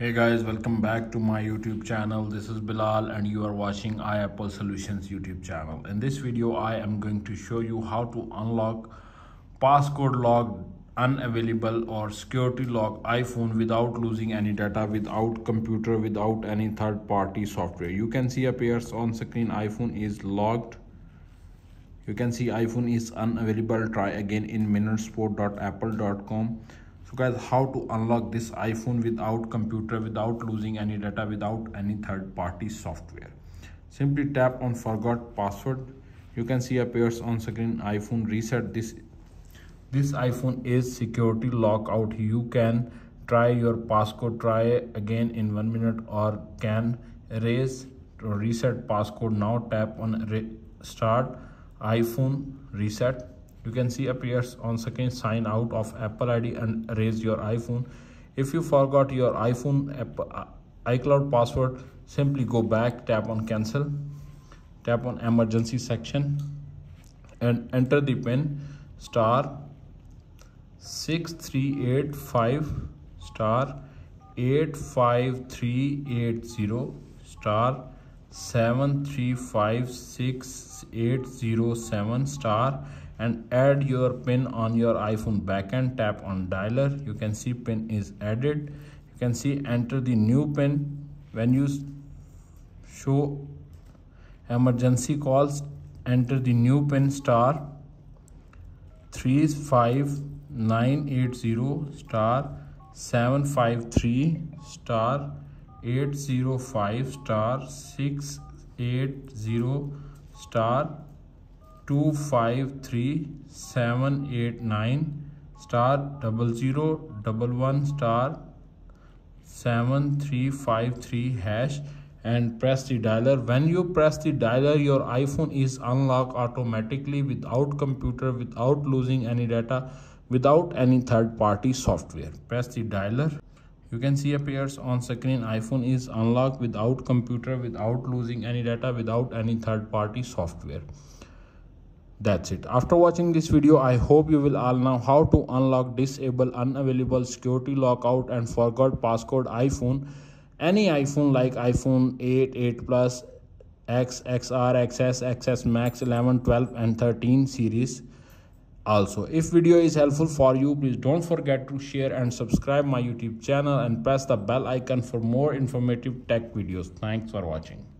Hey guys, welcome back to my YouTube channel. This is Bilal and you are watching iApple Solutions YouTube channel. In this video, I am going to show you how to unlock passcode locked, unavailable or security locked iPhone without losing any data, without computer, without any third party software. You can see appears on screen iPhone is locked. You can see iPhone is unavailable. Try again in minutesupport.apple.com. So guys, how to unlock this iPhone without computer, without losing any data, without any third party software. Simply tap on forgot password. You can see appears on screen iPhone reset. This iPhone is security lockout. You can try your passcode, try again in 1 minute, or can erase or reset passcode now. Tap on start iPhone reset. You can see appears on screen sign out of Apple ID and erase your iPhone. If you forgot your iPhone iCloud password, simply go back, tap on cancel, tap on emergency section and enter the PIN *63855*85380*7356807# and add your PIN on your iPhone backend. Tap on dialer. You can see PIN is added. You can see enter the new PIN. When you show emergency calls, enter the new PIN *35980*753*805*680*2537897*0011*7353# and press the dialer. When you press the dialer, your iPhone is unlocked automatically without computer, without losing any data, without any third-party software. Press the dialer. You can see appears on screen iPhone is unlocked without computer, without losing any data, without any third-party software. That's it. After watching this video, I hope you will all know how to unlock disable, unavailable, security lockout and forgot passcode iPhone. Any iPhone like iPhone 8, 8 Plus, X, XR, XS, XS Max, 11, 12 and 13 series. Also, if video is helpful for you, please don't forget to share and subscribe my YouTube channel and press the bell icon for more informative tech videos. Thanks for watching.